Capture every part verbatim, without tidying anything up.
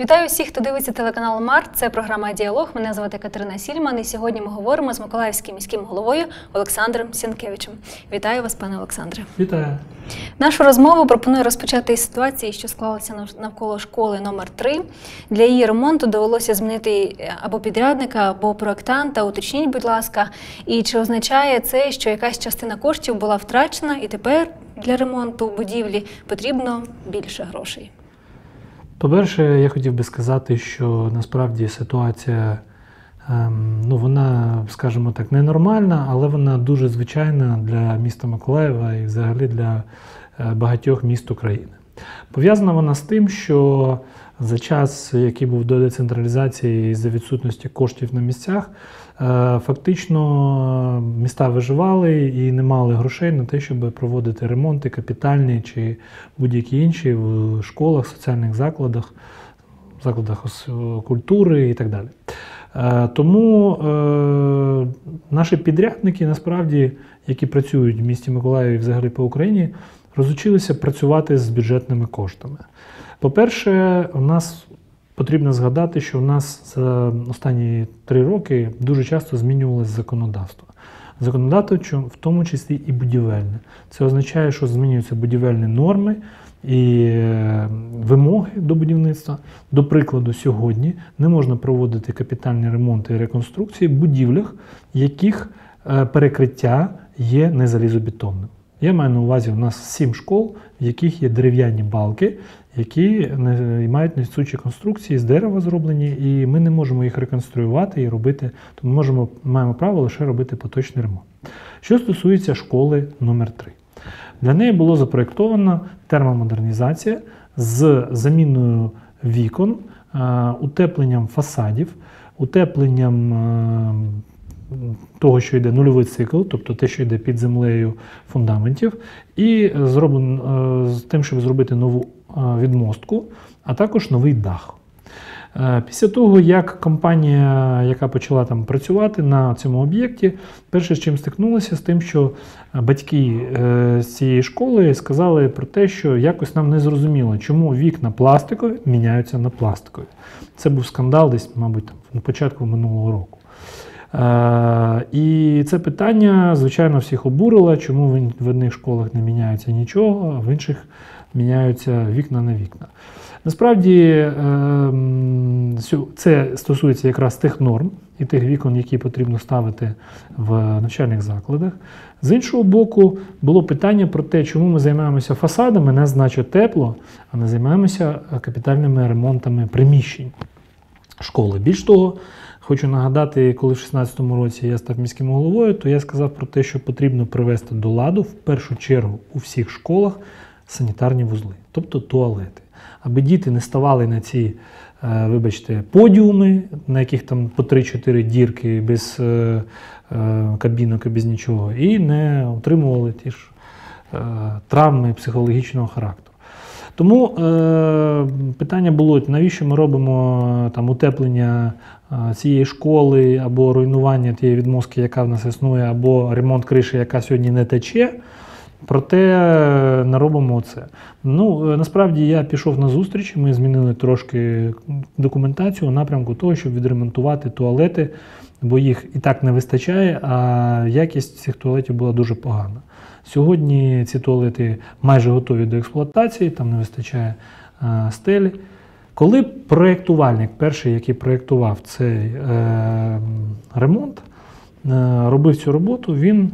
Вітаю всіх, хто дивиться телеканал «Март». Це програма «Діалог». Мене звати Катерина Сільман, і сьогодні ми говоримо з миколаївським міським головою Олександром Сєнкевичем. Вітаю вас, пане Олександре. Вітаю. Нашу розмову пропоную розпочати із ситуації, що склалася навколо школи номер три. Для її ремонту довелося змінити або підрядника, або проєктанта. Уточніть, будь ласка, і чи означає це, що якась частина коштів була втрачена, і тепер для ремонту будівлі потрібно більше грошей? По-перше, я хотів би сказати, що насправді ситуація, ну, вона, скажімо так, ненормальна, але вона дуже звичайна для міста Миколаєва і взагалі для багатьох міст України. Пов'язана вона з тим, що за час, який був до децентралізації і за відсутності коштів на місцях, фактично міста виживали і не мали грошей на те, щоб проводити ремонти капітальні чи будь-які інші в школах, соціальних закладах, закладах культури і так далі. Тому наші підрядники, насправді, які працюють в місті Миколаєві і взагалі по Україні, розучилися працювати з бюджетними коштами. По-перше, у нас потрібно згадати, що в нас за останні три роки дуже часто змінювалося законодавство. Законодавство, в тому числі і будівельне. Це означає, що змінюються будівельні норми і вимоги до будівництва. До прикладу, сьогодні не можна проводити капітальні ремонти і реконструкції в будівлях, яких перекриття є незалізобетонним. Я маю на увазі, у нас сім школ, в яких є дерев'яні балки, які мають несучі конструкції з дерева зроблені, і ми не можемо їх реконструювати і робити, тому можемо, маємо право лише робити поточний ремонт. Що стосується школи номер три. Для неї було запроєктовано термомодернізація з заміною вікон, утепленням фасадів, утепленням того, що йде нульовий цикл, тобто те, що йде під землею фундаментів, і зроблено, з тим, щоб зробити нову відмостку, а також новий дах. Після того, як компанія, яка почала там працювати на цьому об'єкті, перше, з чим стикнулася, з тим, що батьки з цієї школи сказали про те, що якось нам не зрозуміло, чому вікна пластикові міняються на пластикові. Це був скандал десь, мабуть, там, на початку минулого року. І це питання, звичайно, всіх обурило, чому в одних школах не міняється нічого, а в інших міняються вікна на вікна. Насправді, це стосується якраз тих норм і тих вікон, які потрібно ставити в навчальних закладах. З іншого боку, було питання про те, чому ми займаємося фасадами, нас, значить, тепло, а не займаємося капітальними ремонтами приміщень школи. Більш того, хочу нагадати, коли в шістнадцятому році я став міським головою, то я сказав про те, що потрібно привести до ладу, в першу чергу, у всіх школах санітарні вузли, тобто туалети. Аби діти не ставали на ці, вибачте, подіуми, на яких там по три-чотири дірки без кабінок і без нічого, і не отримували ті ж травми психологічного характеру. Тому питання було, навіщо ми робимо там утеплення цієї школи, або руйнування тієї відмостки, яка в нас існує, або ремонт криші, яка сьогодні не тече, проте не робимо це. Ну, насправді, я пішов на зустріч, ми змінили трошки документацію у напрямку того, щоб відремонтувати туалети, бо їх і так не вистачає, а якість цих туалетів була дуже погана. Сьогодні ці туалети майже готові до експлуатації, там не вистачає а, стелі. Коли проєктувальник, перший, який проєктував цей е, ремонт, е, робив цю роботу, він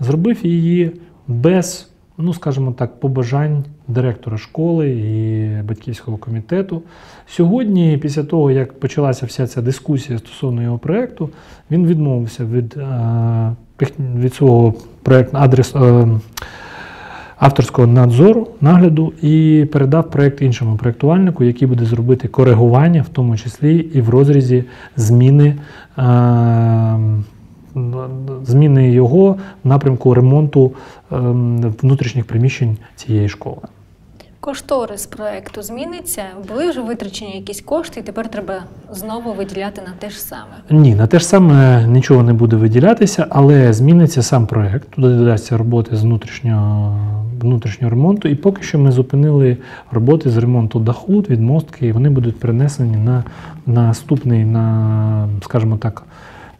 зробив її без, ну, скажімо так, побажань директора школи і батьківського комітету. Сьогодні, після того, як почалася вся ця дискусія стосовно його проєкту, він відмовився від, е, від свого проєкт, адрес е, авторського надзору, нагляду, і передав проєкт іншому проєктувальнику, який буде зробити коригування, в тому числі і в розрізі зміни, е, зміни його напрямку ремонту е, внутрішніх приміщень цієї школи. Кошторис проєкту зміниться? Були вже витрачені якісь кошти і тепер треба знову виділяти на те ж саме? Ні, на те ж саме нічого не буде виділятися, але зміниться сам проєкт. Туди додасться роботи з внутрішнього внутрішнього ремонту. І поки що ми зупинили роботи з ремонту даху, відмостки, і вони будуть перенесені на наступний, на, скажімо так,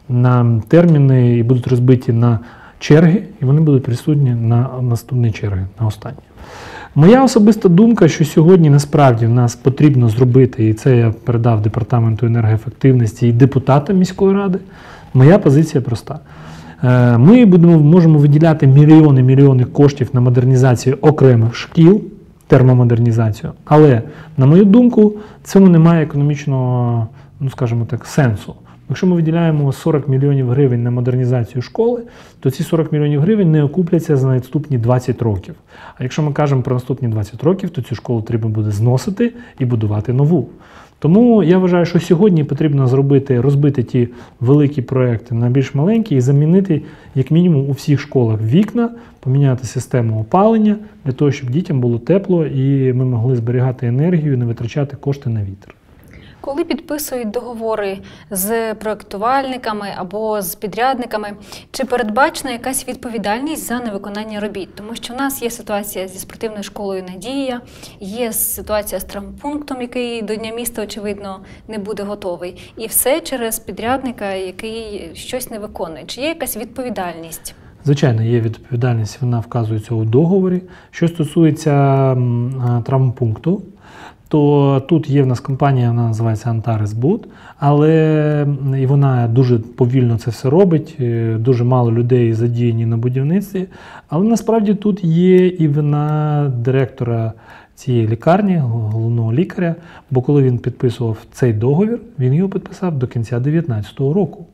на терміни і будуть розбиті на черги, і вони будуть присутні на наступні черги, на останні. Моя особиста думка, що сьогодні насправді нас потрібно зробити, і це я передав Департаменту енергоефективності і депутатам міської ради, моя позиція проста. Ми будемо, можемо виділяти мільйони-мільйони коштів на модернізацію окремих шкіл, термомодернізацію, але, на мою думку, цьому немає економічного, ну, скажімо так, сенсу. Якщо ми виділяємо сорок мільйонів гривень на модернізацію школи, то ці сорок мільйонів гривень не окупляться за наступні двадцять років. А якщо ми кажемо про наступні двадцять років, то цю школу треба буде зносити і будувати нову. Тому я вважаю, що сьогодні потрібно зробити, розбити ті великі проекти на більш маленькі і замінити, як мінімум, у всіх школах вікна, поміняти систему опалення, для того, щоб дітям було тепло і ми могли зберігати енергію, не витрачати кошти на вітер. Коли підписують договори з проєктувальниками або з підрядниками, чи передбачена якась відповідальність за невиконання робіт? Тому що в нас є ситуація зі спортивною школою «Надія», є ситуація з травмпунктом, який до Дня міста, очевидно, не буде готовий. І все через підрядника, який щось не виконує. Чи є якась відповідальність? Звичайно, є відповідальність, вона вказується у договорі. Що стосується травмпункту, то тут є в нас компанія, вона називається «Антаресбуд», але і вона дуже повільно це все робить, дуже мало людей задіяні на будівництві. Але насправді тут є і вина директора цієї лікарні, головного лікаря, бо коли він підписував цей договір, він його підписав до кінця дві тисячі дев'ятнадцятого року.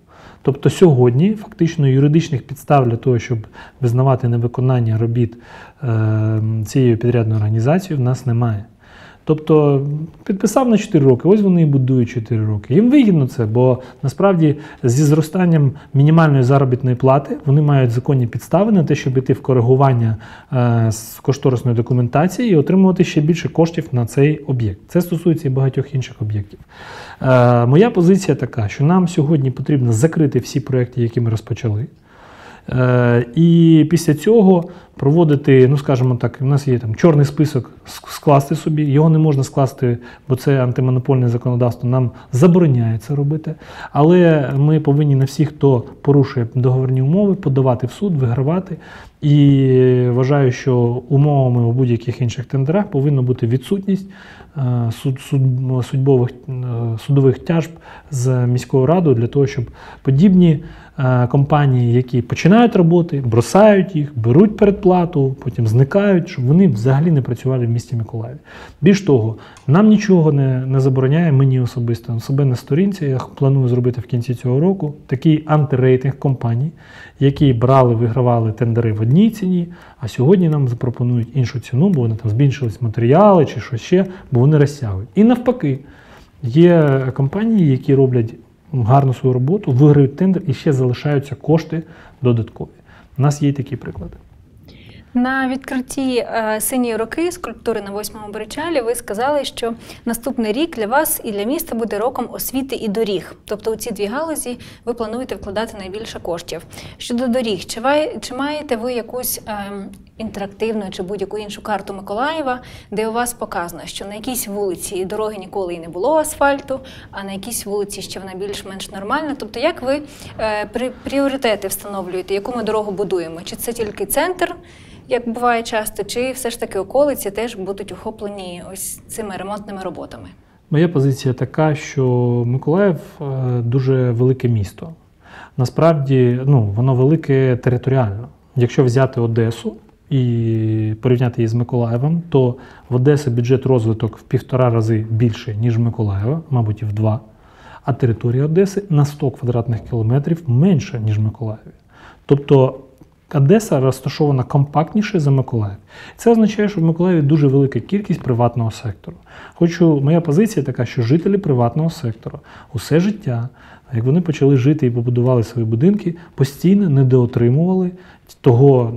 Тобто сьогодні фактично юридичних підстав для того, щоб визнавати невиконання робіт цією підрядною організацією, в нас немає. Тобто підписав на чотири роки, ось вони і будують чотири роки. Їм вигідно це, бо насправді зі зростанням мінімальної заробітної плати вони мають законні підстави на те, щоб йти в коригування е, з кошторисної документації і отримувати ще більше коштів на цей об'єкт. Це стосується і багатьох інших об'єктів. Е, моя позиція така, що нам сьогодні потрібно закрити всі проекти, які ми розпочали. І після цього проводити, ну скажімо так, у нас є там чорний список, скласти собі, його не можна скласти, бо це антимонопольне законодавство нам забороняє це робити, але ми повинні на всіх, хто порушує договірні умови, подавати в суд, вигравати, і вважаю, що умовами у будь-яких інших тендерах повинна бути відсутність суд, суд, судьбових, судових тяжб з міською радою для того, щоб подібні компанії, які починають роботи, бросають їх, беруть передплату, потім зникають, щоб вони взагалі не працювали в місті Миколаєві. Більш того, нам нічого не, не забороняє, мені особисто, на себе на сторінці, я планую зробити в кінці цього року, такий антирейтинг компаній, які брали, вигравали тендери в одній ціні, а сьогодні нам запропонують іншу ціну, бо вони там збільшились матеріали чи що ще, бо вони розтягують. І навпаки, є компанії, які роблять гарну свою роботу, виграють тендер і ще залишаються кошти додаткові. У нас є такі приклади. На відкритті «Сині роки» скульптури на восьмому Беречалі ви сказали, що наступний рік для вас і для міста буде роком освіти і доріг. Тобто у ці дві галузі ви плануєте вкладати найбільше коштів. Щодо доріг, чи, ви, чи маєте ви якусь е, інтерактивну чи будь-яку іншу карту Миколаєва, де у вас показано, що на якійсь вулиці дороги ніколи і не було асфальту, а на якійсь вулиці ще вона більш-менш нормальна? Тобто як ви е, пріоритети встановлюєте, яку ми дорогу будуємо? Чи це тільки центр, як буває часто, чи все ж таки околиці теж будуть охоплені ось цими ремонтними роботами? Моя позиція така, що Миколаїв дуже велике місто. Насправді, ну, воно велике територіально. Якщо взяти Одесу і порівняти її з Миколаєвом, то в Одесі бюджет розвиток в півтора рази більше, ніж в Миколаєва, мабуть, і в два. А територія Одеси на сто квадратних кілометрів менша, ніж в Миколаєві. Тобто Одеса розташована компактніше за Миколаїв. Це означає, що в Миколаєві дуже велика кількість приватного сектору. Хочу, моя позиція така, що жителі приватного сектору усе життя, як вони почали жити і побудували свої будинки, постійно недоотримували того,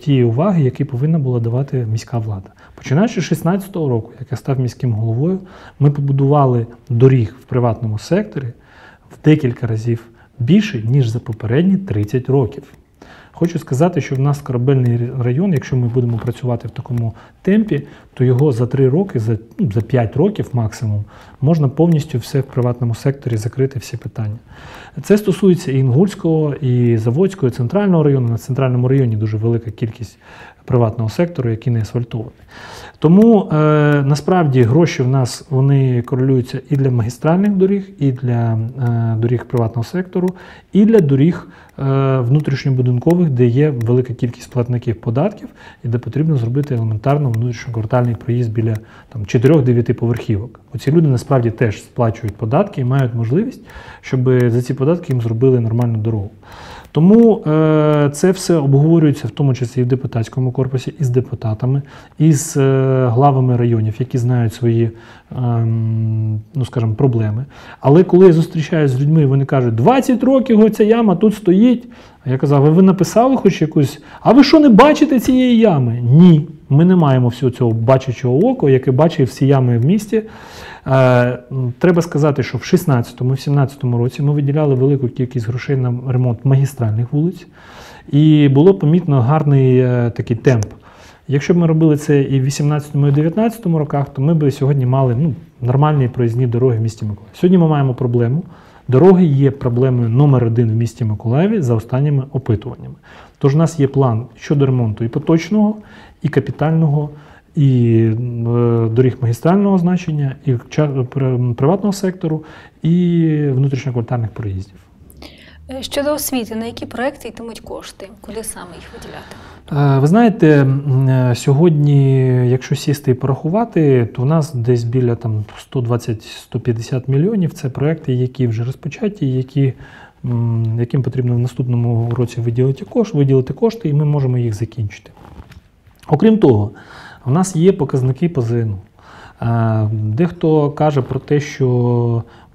тієї уваги, яку повинна була давати міська влада. Починаючи з шістнадцятого року, як я став міським головою, ми побудували доріг в приватному секторі в декілька разів більше, ніж за попередні тридцять років. Хочу сказати, що в нас корабельний район, якщо ми будемо працювати в такому темпі, то його за три роки, за, за п'ять років максимум, можна повністю все в приватному секторі закрити, всі питання. Це стосується і Інгульського, і Заводського, і Центрального району. На Центральному районі дуже велика кількість приватного сектору, який не асфальтований. Тому, е, насправді, гроші в нас, вони корелюються і для магістральних доріг, і для е, доріг приватного сектору, і для доріг е, внутрішньобудинкових, де є велика кількість платників податків, і де потрібно зробити елементарно внутрішньоквартальний проїзд біля чотирьох-дев'яти поверхівок. Оці люди, насправді, теж сплачують податки і мають можливість, щоб за ці податки їм зробили нормальну дорогу. Тому е, це все обговорюється, в тому числі і в депутатському корпусі, і з депутатами, і з е, главами районів, які знають свої, е, ну, скажімо, проблеми. Але коли я зустрічаюся з людьми, вони кажуть, двадцять років оця яма тут стоїть. А я казав, а ви написали хоч якусь? А ви що, не бачите цієї ями? Ні, ми не маємо всього цього бачачого ока, яке бачить всі ями в місті. Е, треба сказати, що в шістнадцятому-сімнадцятому році ми виділяли велику кількість грошей на ремонт магістральних вулиць. І було помітно гарний е, такий темп. Якщо б ми робили це і в вісімнадцятому, і дев'ятнадцятому роках, то ми б сьогодні мали ну, нормальні проїзні дороги в місті Миколаїв. Сьогодні ми маємо проблему. Дороги є проблемою номер один в місті Миколаєві за останніми опитуваннями. Тож у нас є план щодо ремонту і поточного, і капітального, і е, доріг магістрального значення, і приватного сектору, і внутрішньоквартальних проїздів. Щодо освіти, на які проекти йтимуть кошти? Куди саме їх виділяти? Ви знаєте, сьогодні, якщо сісти і порахувати, то в нас десь біля сто двадцять - сто п'ятдесят мільйонів – це проекти, які вже розпочаті, які, яким потрібно в наступному році виділити кошти, виділити кошти, і ми можемо їх закінчити. Окрім того, в нас є показники по ЗНО. Дехто каже про те, що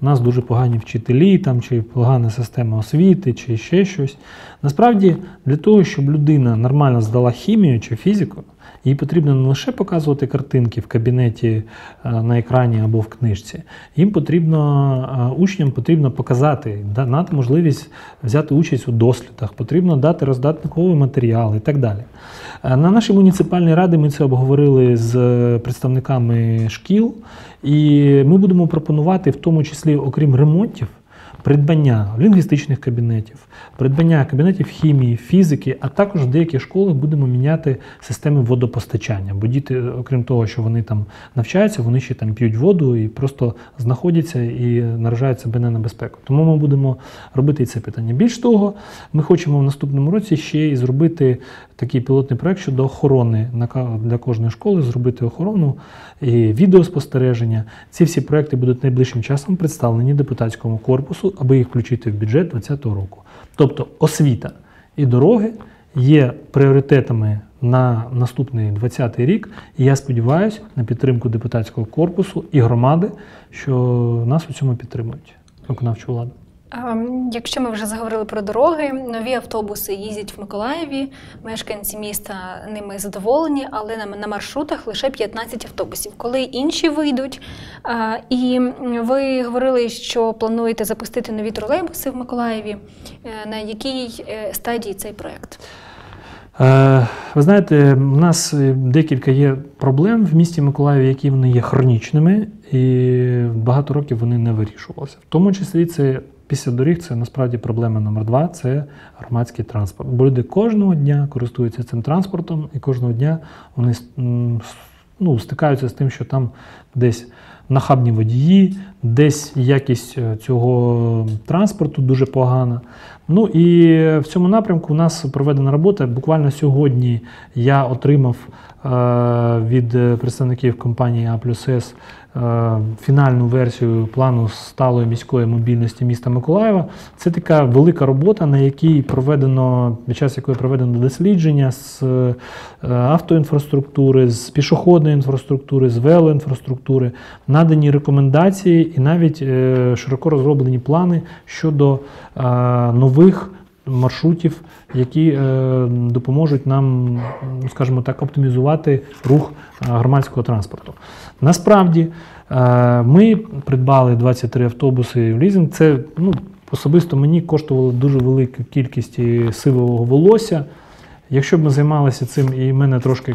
у нас дуже погані вчителі, там, чи погана система освіти, чи ще щось. Насправді, для того, щоб людина нормально здала хімію чи фізику, їй потрібно не лише показувати картинки в кабінеті, на екрані або в книжці. Їм потрібно, учням потрібно показати, дати можливість взяти участь у дослідах, потрібно дати роздатковий матеріал і так далі. На нашій муніципальній раді ми це обговорили з представниками шкіл, і ми будемо пропонувати, в тому числі, окрім ремонтів, придбання лінгвістичних кабінетів, придбання кабінетів хімії, фізики, а також в деякі школи будемо міняти системи водопостачання. Бо діти, окрім того, що вони там навчаються, вони ще там п'ють воду і просто знаходяться і наражають себе на небезпеку. Тому ми будемо робити це питання. Більш того, ми хочемо в наступному році ще і зробити такий пілотний проект щодо охорони для кожної школи, зробити охорону і відеоспостереження. Ці всі проекти будуть найближчим часом представлені депутатському корпусу, аби їх включити в бюджет двадцятого року. Тобто освіта і дороги є пріоритетами на наступний двадцятий рік. І я сподіваюся на підтримку депутатського корпусу і громади, що нас у цьому підтримують, виконавчу владу. Якщо ми вже заговорили про дороги, нові автобуси їздять в Миколаєві, мешканці міста ними задоволені, але на маршрутах лише п'ятнадцять автобусів. Коли інші вийдуть? І ви говорили, що плануєте запустити нові тролейбуси в Миколаєві. На якій стадії цей проєкт? Ви знаєте, в нас декілька є проблем в місті Миколаєві, які вони є хронічними, і багато років вони не вирішувалися. В тому числі це після доріг це насправді проблема номер два – це громадський транспорт. Бо люди кожного дня користуються цим транспортом і кожного дня вони ну, стикаються з тим, що там десь нахабні водії, десь якість цього транспорту дуже погана. Ну і в цьому напрямку у нас проведена робота. Буквально сьогодні я отримав е від представників компанії А плюс С е фінальну версію плану сталої міської мобільності міста Миколаєва. Це така велика робота, на якій проведено, під час якої проведено дослідження з е автоінфраструктури, з пішохідної інфраструктури, з велоінфраструктури, надані рекомендації і навіть е широко розроблені плани щодо е нових нових маршрутів, які е, допоможуть нам, скажімо так, оптимізувати рух е, громадського транспорту. Насправді, е, ми придбали двадцять три автобуси в лізинг. Це ну, особисто мені коштувало дуже велику кількість сивого волосся. Якщо б ми займалися цим і мене трошки,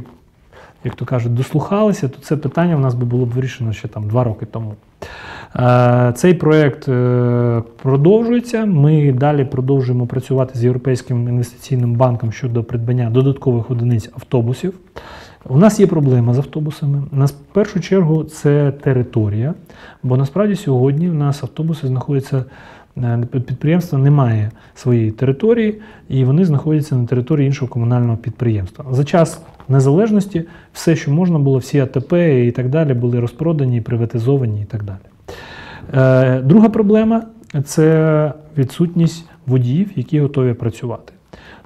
як то кажуть, дослухалися, то це питання в нас би було б вирішено ще там два роки тому. Цей проєкт продовжується. Ми далі продовжуємо працювати з Європейським інвестиційним банком щодо придбання додаткових одиниць автобусів. У нас є проблема з автобусами. На першу чергу це територія, бо насправді сьогодні в нас автобуси знаходяться, підприємства немає своєї території, і вони знаходяться на території іншого комунального підприємства. За час незалежності все, що можна було, всі АТП і так далі були розпродані, приватизовані і так далі. Друга проблема – це відсутність водіїв, які готові працювати.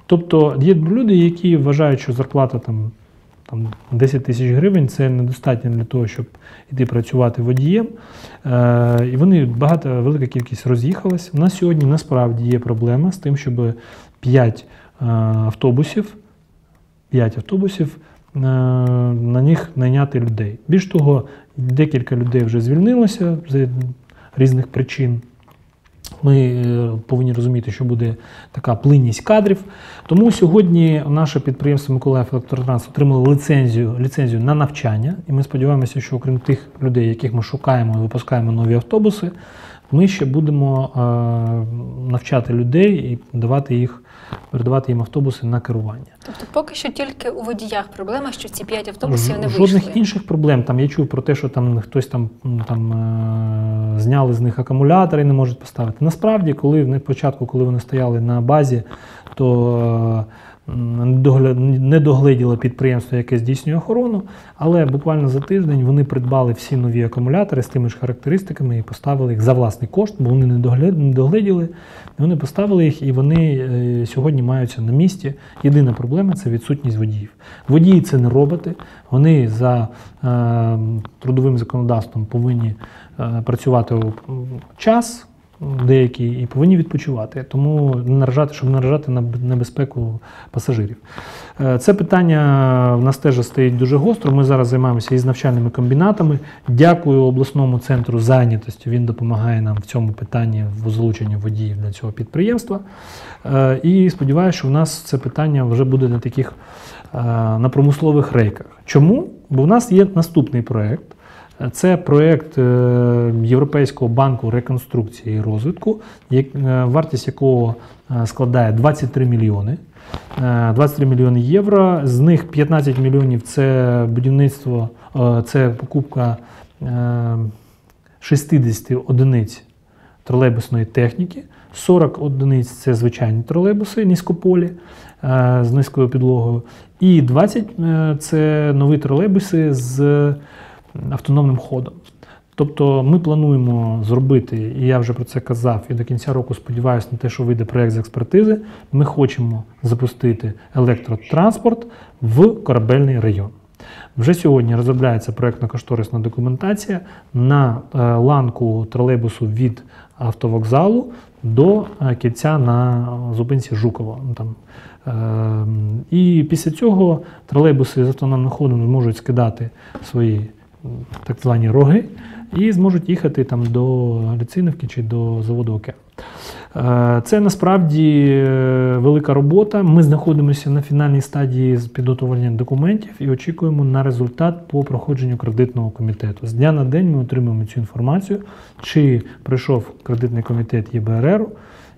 Тобто є люди, які вважають, що зарплата там, там десять тисяч гривень – це недостатньо для того, щоб йти працювати водієм. Е, і вони багато, велика кількість роз'їхалась. У нас сьогодні насправді є проблема з тим, щоб п'ять автобусів е, на них найняти людей. Більш того, декілька людей вже звільнилося з різних причин. Ми повинні розуміти, що буде така плинність кадрів. Тому сьогодні наше підприємство «Миколаїв Електротранс» отримало ліцензію, ліцензію на навчання. І ми сподіваємося, що окрім тих людей, яких ми шукаємо і випускаємо нові автобуси, ми ще будемо е, навчати людей і давати їх, передавати їм автобуси на керування. Тобто поки що тільки у водіях проблема, що ці п'ять автобусів не вийшли? Жодних інших проблем. Там, я чув про те, що там хтось там, там, е, зняли з них акумулятори і не можуть поставити. Насправді, коли в початку, коли вони стояли на базі, то е, не догледіло підприємство, яке здійснює охорону, але буквально за тиждень вони придбали всі нові акумулятори з тими ж характеристиками і поставили їх за власний кошт, бо вони не догледіли. Вони поставили їх, і вони сьогодні маються на місці. Єдина проблема – це відсутність водіїв. Водії – це не роботи. Вони за е, трудовим законодавством повинні е, працювати час деякий і повинні відпочивати. Тому не наражати, щоб не наражати на небезпеку пасажирів. Е, це питання в нас теж стоїть дуже гостро. Ми зараз займаємося із навчальними комбінатами. Дякую обласному центру зайнятості. Він допомагає нам в цьому питанні в залученні водіїв для цього підприємства. Е, і сподіваюся, що в нас це питання вже буде на таких е, на промислових рейках. Чому? Бо в нас є наступний проєкт. Це проєкт Європейського банку реконструкції і розвитку, вартість якого складає двадцять три мільйони. двадцять три мільйони євро, з них п'ятнадцять мільйонів – це будівництво, це покупка шістдесят одиниць тролейбусної техніки, сорок одиниць – це звичайні тролейбуси, низькополі з низькою підлогою, і двадцять – це нові тролейбуси з автономним ходом. Тобто ми плануємо зробити, і я вже про це казав, і до кінця року сподіваюся на те, що вийде проєкт з експертизи, ми хочемо запустити електротранспорт в Корабельний район. Вже сьогодні розробляється проєктно-кошторисна документація на ланку тролейбусу від автовокзалу до кільця на зупинці Жукова. Там. І після цього тролейбуси з автономним ходом зможуть скидати свої так звані роги, і зможуть їхати там до Ліцинівки чи до заводу «Океан». Це насправді велика робота. Ми знаходимося на фінальній стадії з підготовлення документів і очікуємо на результат по проходженню кредитного комітету. З дня на день ми отримуємо цю інформацію, чи прийшов кредитний комітет Є Бе Ер Ер,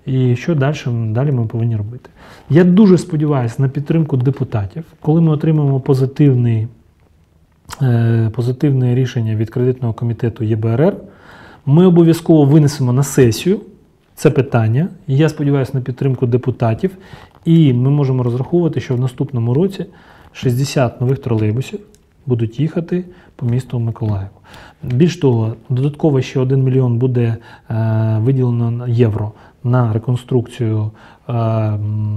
і що далі, далі ми повинні робити. Я дуже сподіваюся на підтримку депутатів. Коли ми отримаємо позитивний Позитивне рішення від кредитного комітету Є Бе Ер Ер, ми обов'язково винесемо на сесію це питання. Я сподіваюся на підтримку депутатів. І ми можемо розраховувати, що в наступному році шістдесят нових тролейбусів будуть їхати по місту Миколаєву. Більш того, додатково ще один мільйон буде е, виділено євро на реконструкцію е,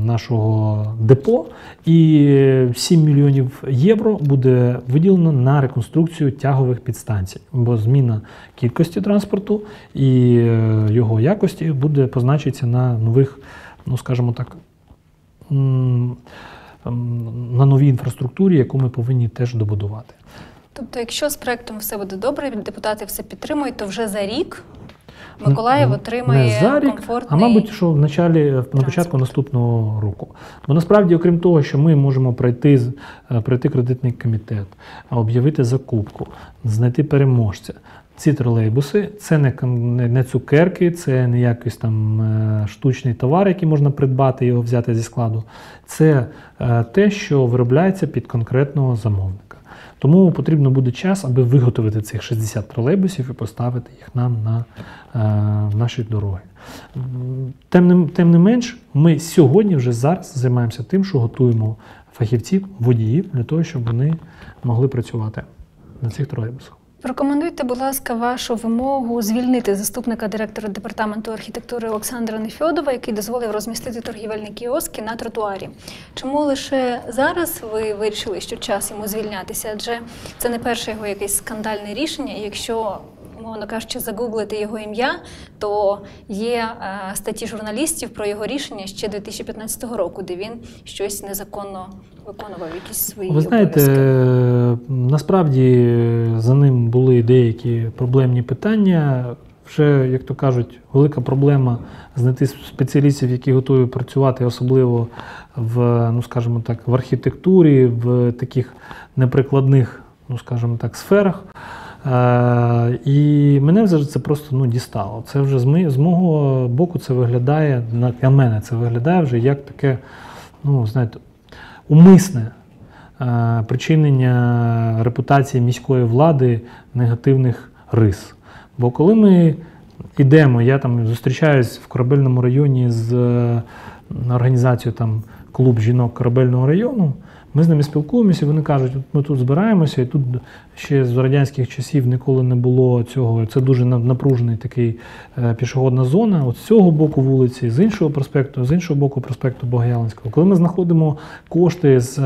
нашого депо, і сім мільйонів євро буде виділено на реконструкцію тягових підстанцій, бо зміна кількості транспорту і е, його якості буде позначитися на нових, ну скажімо так, м- на новій інфраструктурі, яку ми повинні теж добудувати. Тобто, якщо з проєктом все буде добре, депутати все підтримують, то вже за рік Миколаїв отримає не за рік, комфортний... а мабуть, що в началі, на початку наступного року. Бо насправді, окрім того, що ми можемо пройти, пройти кредитний комітет, об'явити закупку, знайти переможця. Ці тролейбуси – це не, не цукерки, це не якийсь там штучний товар, який можна придбати, його взяти зі складу. Це те, що виробляється під конкретного замовника. Тому потрібно буде час, аби виготовити цих шістдесят тролейбусів і поставити їх нам на е, наші дороги. Тим не, тим не менш, ми сьогодні вже зараз займаємося тим, що готуємо фахівців, водіїв, для того, щоб вони могли працювати на цих тролейбусах. Прокоментуйте, будь ласка, вашу вимогу звільнити заступника директора департаменту архітектури Олександра Нефьодова, який дозволив розмістити торгівельні кіоски на тротуарі. Чому лише зараз ви вирішили, що час йому звільнятися? Адже це не перше його якесь скандальне рішення, і якщо, мовно кажучи, загуглити його ім'я, то є е, статті журналістів про його рішення ще дві тисячі п'ятнадцятого року, де він щось незаконно виконував якісь свої обов'язки. Ви знаєте, насправді за ним були деякі проблемні питання. Вже, як то кажуть, велика проблема знайти спеціалістів, які готові працювати, особливо в, ну, скажімо так, в архітектурі, в таких неприкладних, ну, скажімо так, сферах. Е, і мене вже це просто ну, дістало. Це вже з, ми, з мого боку це виглядає, на мене це виглядає вже як таке, ну, знаєте, умисне е, причинення репутації міської влади негативних рис. Бо коли ми йдемо, я там зустрічаюсь в Корабельному районі з е, організацією там, «Клуб жінок Корабельного району», ми з ними спілкуємося, вони кажуть, ми тут збираємося, і тут ще з радянських часів ніколи не було цього. Це дуже напружений такий пішохідна зона. От з цього боку вулиці, з іншого проспекту, з іншого боку проспекту Богоявленського. Коли ми знаходимо кошти з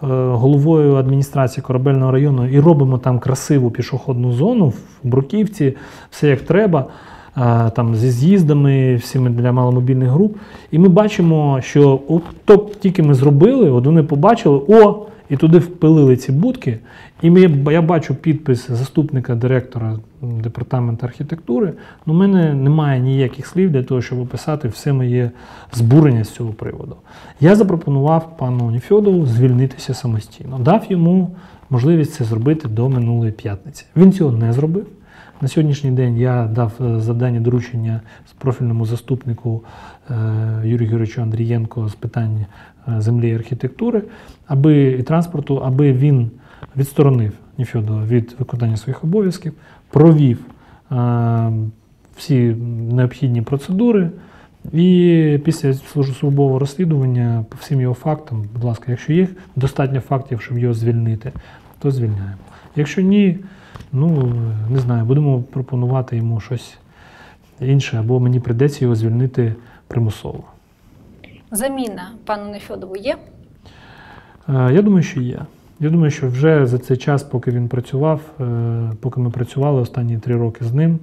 головою адміністрації Корабельного району і робимо там красиву пішохідну зону в Бруківці, все як треба, там зі з'їздами, всіми для маломобільних груп. І ми бачимо, що от тільки ми зробили, от вони побачили, о, і туди впилили ці будки. І ми, я бачу підпис заступника директора департаменту архітектури. У мене немає ніяких слів для того, щоб описати все моє збурення з цього приводу. Я запропонував пану Нефьодову звільнитися самостійно. Дав йому можливість це зробити до минулої п'ятниці. Він цього не зробив. На сьогоднішній день я дав завдання доручення профільному заступнику Юрію Георгиевичу Андрієнко з питань землі і архітектури аби, і транспорту, аби він відсторонив Нефьодова від виконання своїх обов'язків, провів е, всі необхідні процедури і після службового розслідування по всім його фактам, будь ласка, якщо є достатньо фактів, щоб його звільнити, то звільняємо. Якщо ні, ну, не знаю, будемо пропонувати йому щось інше, або мені прийдеться його звільнити примусово. Заміна пану Нефьодову є? Я думаю, що є. Я думаю, що вже за цей час, поки він працював, поки ми працювали останні три роки з ним,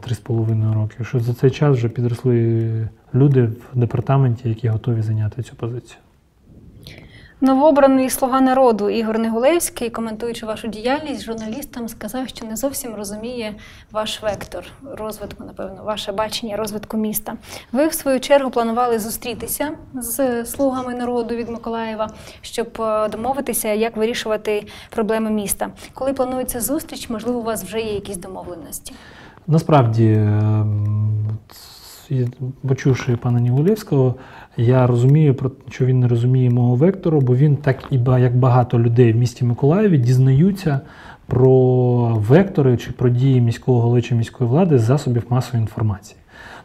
три з половиною роки, що за цей час вже підросли люди в департаменті, які готові зайняти цю позицію. Новообраний «Слуга народу» Ігор Негулевський, коментуючи вашу діяльність, журналістам сказав, що не зовсім розуміє ваш вектор розвитку, напевно, ваше бачення розвитку міста. Ви, в свою чергу, планували зустрітися з «Слугами народу» від Миколаєва, щоб домовитися, як вирішувати проблеми міста. Коли планується зустріч, можливо, у вас вже є якісь домовленості? Насправді, почувши пана Негулевського, я розумію, що він не розуміє мого вектору, бо він, так і як багато людей в місті Миколаєві, дізнаються про вектори чи про дії міського голови чи міської влади з засобів масової інформації.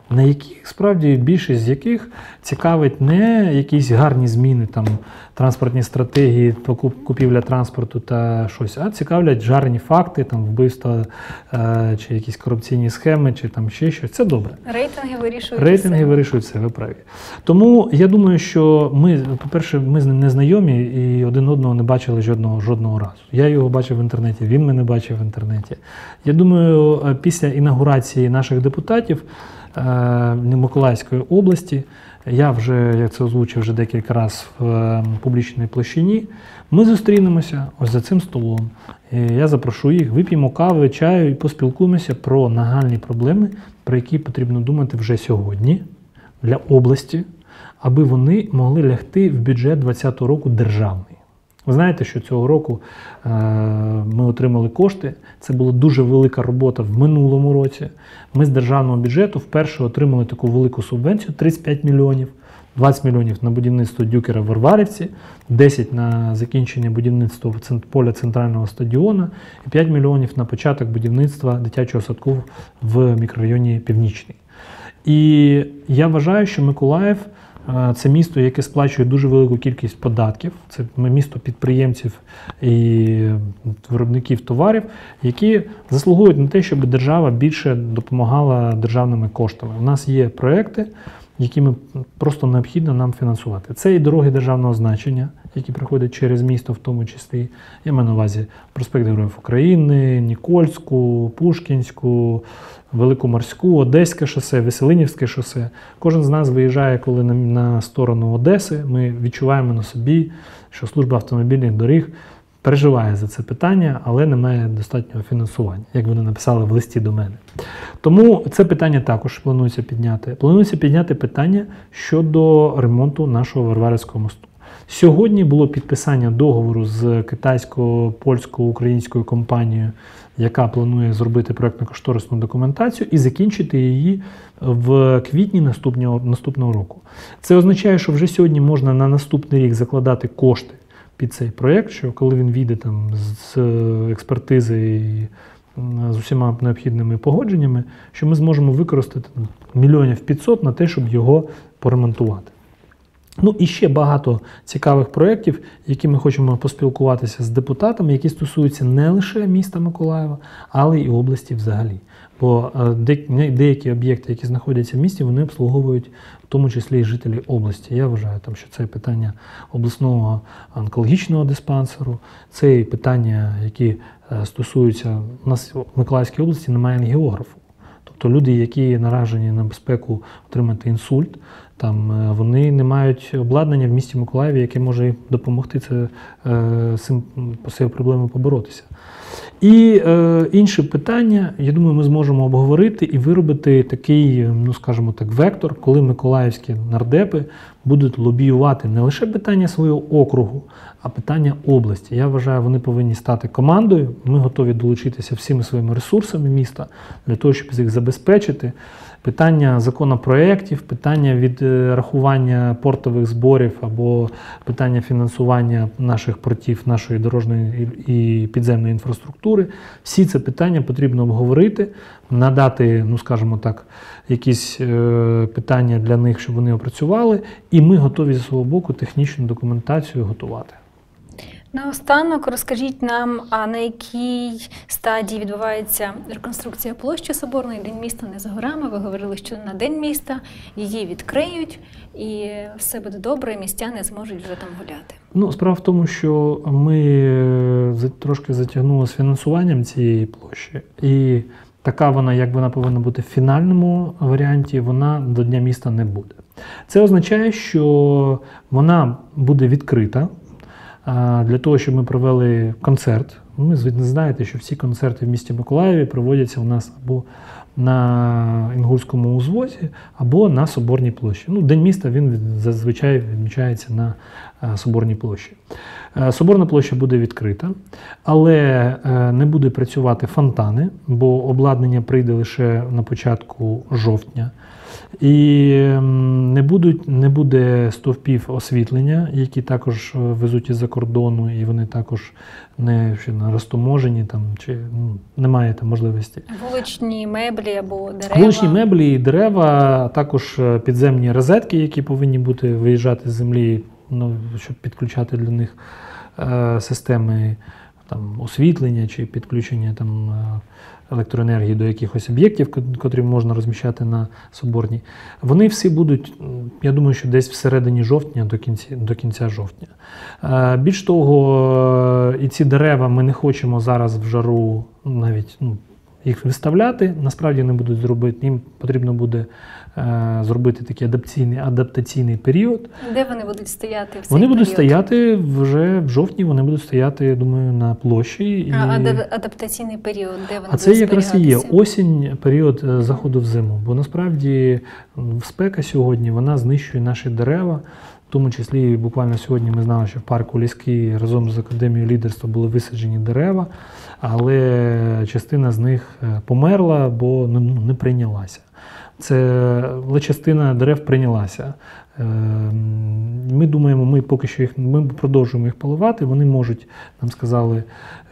На яких, справді, більшість з яких цікавить не якісь гарні зміни, там, транспортні стратегії, купівля транспорту та щось, а цікавлять жарені факти, там, вбивства, е чи якісь корупційні схеми, чи там ще щось. Це добре. Рейтинги вирішують. Рейтинги вирішують все, ви праві. Тому я думаю, що ми, по-перше, ми з ним не знайомі і один одного не бачили жодного, жодного разу. Я його бачив в інтернеті, він мене бачив в інтернеті. Я думаю, після інаугурації наших депутатів Миколаївської області я вже, як це озвучив вже декілька разів в публічній площині, ми зустрінемося ось за цим столом. Я запрошу їх, вип'ємо кави, чаю і поспілкуємося про нагальні проблеми, про які потрібно думати вже сьогодні для області, аби вони могли лягти в бюджет двадцятого року державний. Ви знаєте, що цього року ми отримали кошти, це була дуже велика робота в минулому році. Ми з державного бюджету вперше отримали таку велику субвенцію – тридцять п'ять мільйонів, двадцять мільйонів на будівництво дюкера в Варварівці, десять на закінчення будівництва поля центрального стадіона і п'ять мільйонів на початок будівництва дитячого садку в мікрорайоні Північний. І я вважаю, що Миколаїв – це місто, яке сплачує дуже велику кількість податків. Це місто підприємців і виробників товарів, які заслуговують на те, щоб держава більше допомагала державними коштами. У нас є проекти, які ми, просто необхідно нам фінансувати. Це і дороги державного значення, які проходять через місто в тому числі. Я маю на увазі проспект Героїв України, Нікольську, Пушкінську, Великоморську, Одеське шосе, Веселинівське шосе. Кожен з нас виїжджає, коли на, на сторону Одеси, ми відчуваємо на собі, що служба автомобільних доріг переживає за це питання, але не має достатнього фінансування, як вони написали в листі до мене. Тому це питання також планується підняти. Планується підняти питання щодо ремонту нашого Варварівського мосту. Сьогодні було підписання договору з китайсько-польсько-українською компанією, яка планує зробити проєктно-кошторисну документацію і закінчити її в квітні наступного року. Це означає, що вже сьогодні можна на наступний рік закладати кошти під цей проєкт, що коли він вийде там з експертизи і з усіма необхідними погодженнями, що ми зможемо використати мільйонів п'ятсот на те, щоб його поремонтувати. Ну і ще багато цікавих проєктів, які ми хочемо поспілкуватися з депутатами, які стосуються не лише міста Миколаєва, але й області взагалі. Бо деякі об'єкти, які знаходяться в місті, вони обслуговують в тому числі і жителі області. Я вважаю, там, що це питання обласного онкологічного диспансеру, це і питання, які стосуються, у нас в Миколаївській області немає ангіографу. Тобто люди, які наражені на безпеку отримати інсульт, там, вони не мають обладнання в місті Миколаєві, яке може допомогти це, з цією проблемою поборотися. І е, інші питання, я думаю, ми зможемо обговорити і виробити такий, ну скажімо так, вектор, коли миколаївські нардепи будуть лобіювати не лише питання свого округу, а питання області. Я вважаю, вони повинні стати командою, ми готові долучитися всіми своїми ресурсами міста для того, щоб їх забезпечити. Питання законопроєктів, питання відрахування портових зборів або питання фінансування наших портів, нашої дорожньої і підземної інфраструктури. Всі це питання потрібно обговорити, надати, ну скажімо так, якісь питання для них, щоб вони опрацювали, і ми готові зі свого боку технічну документацію готувати. Наостанок розкажіть нам, а на якій стадії відбувається реконструкція площі Соборної. День міста не за горами. Ви говорили, що на День міста її відкриють і все буде добре, і містяни зможуть вже там гуляти. Ну, справа в тому, що ми трошки затягнули з фінансуванням цієї площі. І така вона, як вона повинна бути в фінальному варіанті, вона до Дня міста не буде. Це означає, що вона буде відкрита. Для того, щоб ми провели концерт. Ви знаєте, що всі концерти в місті Миколаєві проводяться у нас або на Інгульському узвозі, або на Соборній площі. Ну, День міста він зазвичай відмічається на Соборній площі. Соборна площа буде відкрита, але не буде працювати фонтани, бо обладнання прийде лише на початку жовтня. І не, будуть, не буде стовпів освітлення, які також везуть із-за кордону, і вони також не розтоможені, там, чи, ну, немає там можливості. Вуличні меблі або дерева? Вуличні меблі і дерева, також підземні розетки, які повинні бути виїжджати з землі, ну, щоб підключати для них е, системи там, освітлення чи підключення там, електроенергії до якихось об'єктів, котрі можна розміщати на Соборній. Вони всі будуть, я думаю, що десь всередині жовтня, до кінця, до кінця жовтня. Більш того, і ці дерева ми не хочемо зараз в жару навіть, ну, їх виставляти. Насправді не будуть зробити, їм потрібно буде е, зробити такий адаптаційний, адаптаційний період. Де вони будуть стояти в цей Вони період? будуть стояти вже в жовтні, вони будуть стояти, я думаю, на площі. А і... адаптаційний період, де вони а це будуть якраз і є осінь, період заходу в зиму. Бо насправді спека сьогодні, вона знищує наші дерева. В тому числі, буквально сьогодні ми знали, що в парку Лісковий разом з Академією лідерства були висаджені дерева, але частина з них померла, бо не прийнялася. Це, але частина дерев прийнялася. Ми думаємо, ми поки що їх, ми продовжуємо їх поливати, вони можуть, нам сказали,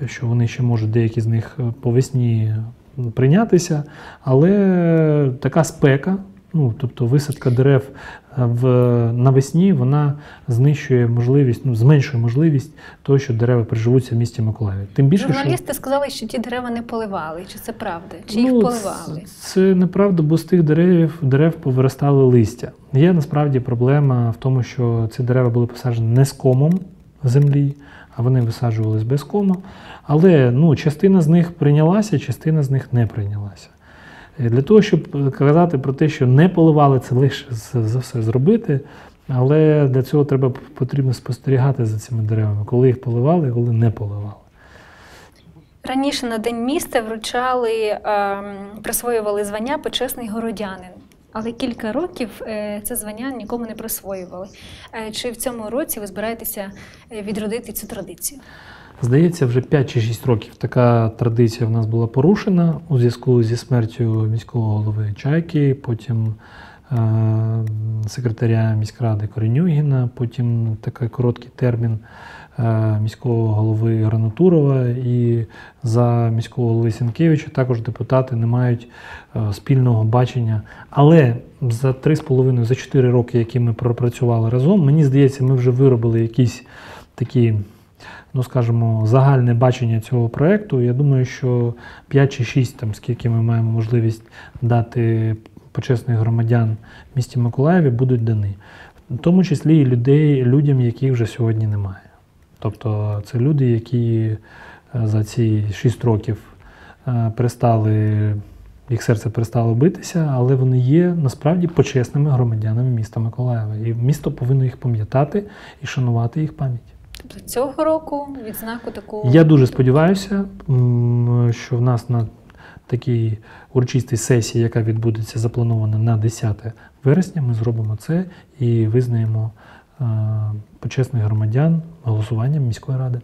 що вони ще можуть деякі з них по весні прийнятися, але така спека, ну, тобто висадка дерев в, навесні, вона знищує можливість, ну, зменшує можливість того, що дерева приживуться в місті Миколаєві. Тим більше, журналісти що... сказали, що ті дерева не поливали. Чи це правда? Чи ну, їх поливали? Це неправда, бо з тих дерев, дерев повиростали листя. Є насправді проблема в тому, що ці дерева були посаджені не з комом землі, а вони висаджувались без кома. Але ну, частина з них прийнялася, частина з них не прийнялася. Для того, щоб казати про те, що не поливали, це легше за все зробити, але для цього треба потрібно спостерігати за цими деревами, коли їх поливали, коли не поливали. Раніше на День міста вручали, присвоювали звання «Почесний городянин». Але кілька років це звання нікому не присвоювали. Чи в цьому році ви збираєтеся відродити цю традицію? Здається, вже п'ять чи шість років така традиція в нас була порушена у зв'язку зі смертю міського голови Чайки, потім е секретаря міськради Коренюгіна, потім такий короткий термін е міського голови Гранатурова, і за міського голови Сєнкевича також депутати не мають е спільного бачення. Але за три з половиною, за чотири роки, які ми пропрацювали разом, мені здається, ми вже виробили якісь такі, ну, скажімо, загальне бачення цього проєкту. Я думаю, що п'ять чи шість, там, скільки ми маємо можливість дати почесних громадян в місті Миколаєві, будуть дані. В тому числі і людей, людям, яких вже сьогодні немає. Тобто це люди, які за ці шість років перестали, їх серце перестало битися, але вони є насправді почесними громадянами міста Миколаєва. І місто повинно їх пам'ятати і шанувати їх пам'ять. Тобто цього року відзнаку такого... Я дуже сподіваюся, що в нас на такій урочистій сесії, яка відбудеться запланована на десяте вересня, ми зробимо це і визнаємо почесних громадян голосуванням міської ради.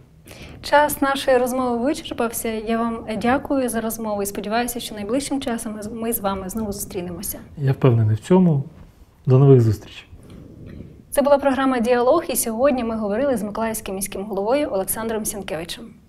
Час нашої розмови вичерпався. Я вам дякую за розмову і сподіваюся, що найближчим часом ми з вами знову зустрінемося. Я впевнений в цьому. До нових зустрічей. Це була програма «Діалог», і сьогодні ми говорили з миколаївським міським головою Олександром Сєнкевичем.